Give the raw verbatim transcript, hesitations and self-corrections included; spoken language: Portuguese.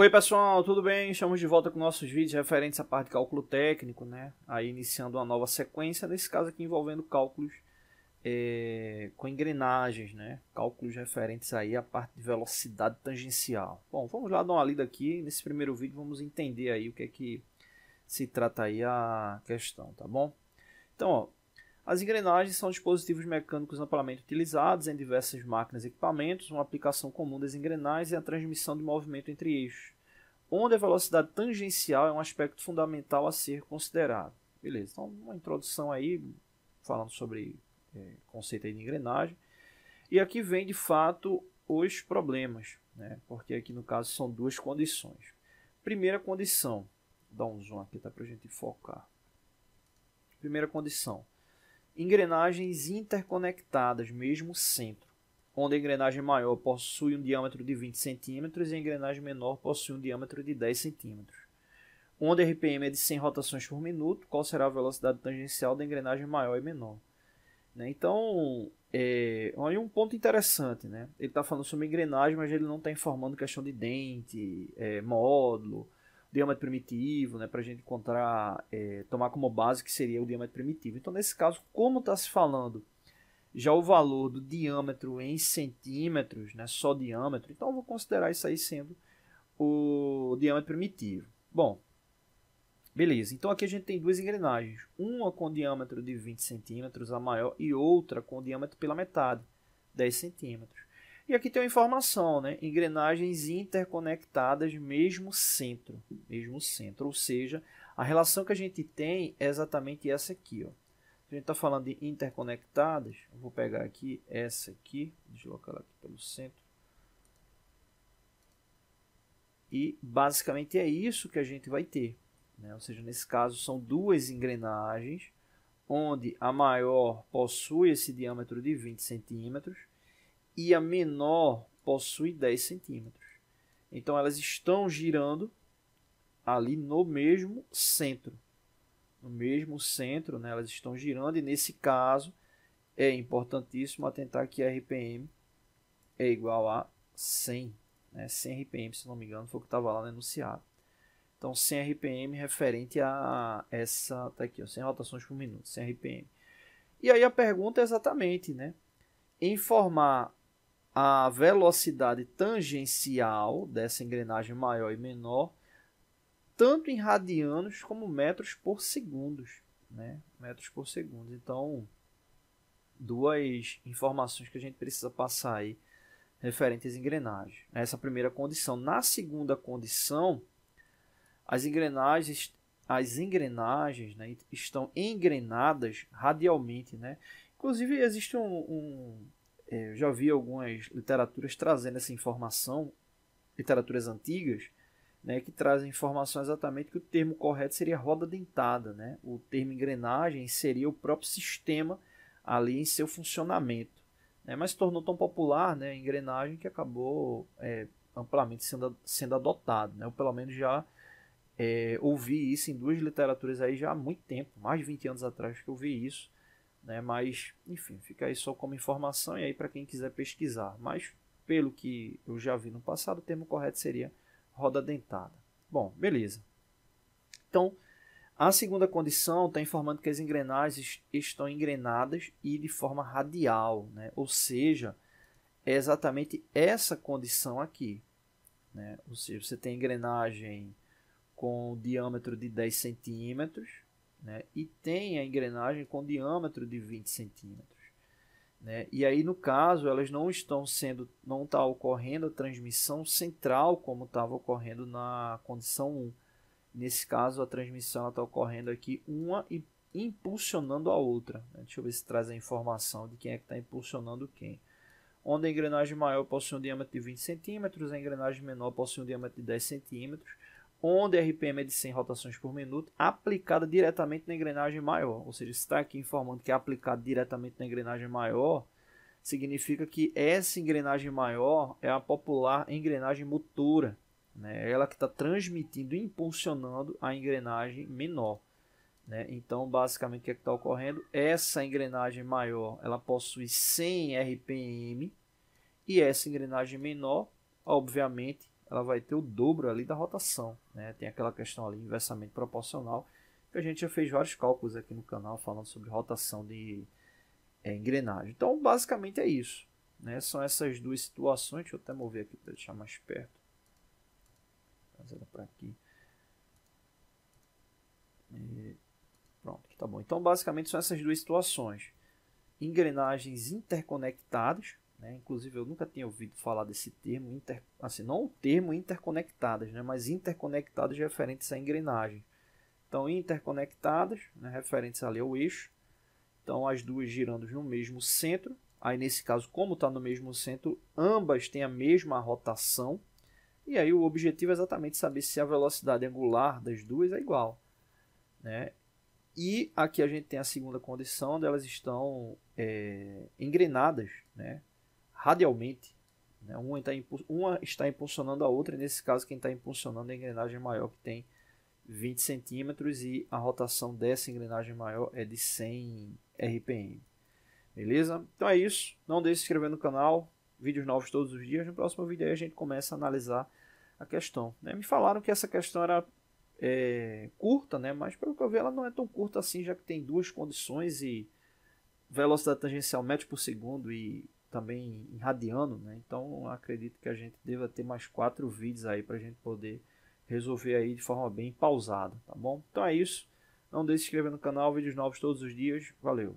Oi pessoal, tudo bem? Estamos de volta com nossos vídeos referentes à parte de cálculo técnico, né? Aí iniciando uma nova sequência, nesse caso aqui envolvendo cálculos é, com engrenagens, né? Cálculos referentes aí à parte de velocidade tangencial. Bom, vamos lá dar uma lida aqui. Nesse primeiro vídeo vamos entender aí o que é que se trata aí a questão, tá bom? Então, ó, as engrenagens são dispositivos mecânicos amplamente utilizados em diversas máquinas e equipamentos. Uma aplicação comum das engrenagens é a transmissão de movimento entre eixos, onde a velocidade tangencial é um aspecto fundamental a ser considerado. Beleza, então uma introdução aí, falando sobre o é, conceito aí de engrenagem. E aqui vem, de fato, os problemas, né? Porque aqui, no caso, são duas condições. Primeira condição, dá um zoom aqui, tá, para a gente focar. Primeira condição. Engrenagens interconectadas, mesmo centro, onde a engrenagem maior possui um diâmetro de vinte centímetros e a engrenagem menor possui um diâmetro de dez centímetros. Onde a R P M é de cem rotações por minuto, qual será a velocidade tangencial da engrenagem maior e menor? Né? Então, é, olha um ponto interessante, né? Ele está falando sobre engrenagem, mas ele não está informando questão de dente, é, módulo, diâmetro primitivo, né, para a gente encontrar, é, tomar como base que seria o diâmetro primitivo. Então, nesse caso, como está se falando já o valor do diâmetro em centímetros, né, só diâmetro, então eu vou considerar isso aí sendo o diâmetro primitivo. Bom, beleza. Então, aqui a gente tem duas engrenagens, uma com diâmetro de vinte centímetros, a maior, e outra com diâmetro pela metade, dez centímetros. E aqui tem uma informação, né? Engrenagens interconectadas, mesmo centro, mesmo centro. Ou seja, a relação que a gente tem é exatamente essa aqui, ó. A gente está falando de interconectadas. Eu vou pegar aqui essa aqui, deslocar ela aqui pelo centro. E basicamente é isso que a gente vai ter, né? Ou seja, nesse caso são duas engrenagens, onde a maior possui esse diâmetro de vinte centímetros. E a menor possui dez centímetros. Então, elas estão girando ali no mesmo centro. No mesmo centro, né, elas estão girando. E, nesse caso, é importantíssimo atentar que a R P M é igual a cem. Né, cem R P M, se não me engano, foi o que estava lá no enunciado. Então, cem R P M referente a essa... Está aqui, ó, cem rotações por minuto, cem R P M. E aí, a pergunta é exatamente, né, informar a velocidade tangencial dessa engrenagem maior e menor, tanto em radianos como metros por segundos, né? Metros por segundo. Então, duas informações que a gente precisa passar aí referente às engrenagens. Essa é a primeira condição. Na segunda condição, as engrenagens, as engrenagens, né, estão engrenadas radialmente, né? Inclusive, existe um... um eu já vi algumas literaturas trazendo essa informação, literaturas antigas, né, que trazem informação exatamente que o termo correto seria roda dentada, né? O termo engrenagem seria o próprio sistema ali em seu funcionamento, né? Mas se tornou tão popular, né, a engrenagem, que acabou é, amplamente sendo, sendo adotado, né? Eu, pelo menos, já é, ouvi isso em duas literaturas aí já há muito tempo, mais de vinte anos atrás que eu vi isso. Né, mas, enfim, fica aí só como informação e aí para quem quiser pesquisar. Mas, pelo que eu já vi no passado, o termo correto seria roda dentada. Bom, beleza. Então, a segunda condição está informando que as engrenagens estão engrenadas e de forma radial, né? Ou seja, é exatamente essa condição aqui, né? Ou seja, você tem engrenagem com diâmetro de dez centímetros, né, e tem a engrenagem com diâmetro de vinte centímetros, né? E aí, no caso, elas não estão sendo, não está ocorrendo a transmissão central como estava ocorrendo na condição um. Nesse caso, a transmissão está ocorrendo aqui uma e impulsionando a outra, né? Deixa eu ver se traz a informação de quem é que está impulsionando quem. Onde a engrenagem maior possui um diâmetro de vinte centímetros, a engrenagem menor possui um diâmetro de dez centímetros. Onde a R P M é de cem rotações por minuto, aplicada diretamente na engrenagem maior. Ou seja, se está aqui informando que é aplicado diretamente na engrenagem maior, significa que essa engrenagem maior é a popular engrenagem motora, né? Ela que está transmitindo e impulsionando a engrenagem menor, né? Então, basicamente, o que é que está ocorrendo? Essa engrenagem maior, ela possui cem R P M, e essa engrenagem menor, obviamente, ela vai ter o dobro ali da rotação, né? Tem aquela questão ali inversamente proporcional, que a gente já fez vários cálculos aqui no canal falando sobre rotação de é, engrenagem. Então, basicamente é isso, né? São essas duas situações. Deixa eu até mover aqui para deixar mais perto. Fazendo para aqui. E pronto, aqui tá bom. Então, basicamente são essas duas situações. Engrenagens interconectadas, né? Inclusive eu nunca tinha ouvido falar desse termo, inter... assim, não o termo interconectadas, né? Mas interconectadas referentes à engrenagem. Então, interconectadas, né? Referentes ali ao eixo, então as duas girando no mesmo centro. Aí, nesse caso, como está no mesmo centro, ambas têm a mesma rotação, e aí o objetivo é exatamente saber se a velocidade angular das duas é igual, né? E aqui a gente tem a segunda condição, onde elas estão é, engrenadas, né? Radialmente, né? Uma, tá uma está impulsionando a outra, e nesse caso quem está impulsionando é a engrenagem maior, que tem vinte centímetros, e a rotação dessa engrenagem maior é de cem R P M. Beleza? Então é isso. Não deixe de se inscrever no canal. Vídeos novos todos os dias. No próximo vídeo aí a gente começa a analisar a questão, né? Me falaram que essa questão era é, curta, né? Mas pelo que eu vi ela não é tão curta assim, já que tem duas condições e velocidade tangencial metros por segundo e também em radiano, né? Então acredito que a gente deva ter mais quatro vídeos aí para a gente poder resolver aí de forma bem pausada, tá bom? Então é isso. Não deixe de se inscrever no canal, vídeos novos todos os dias. Valeu!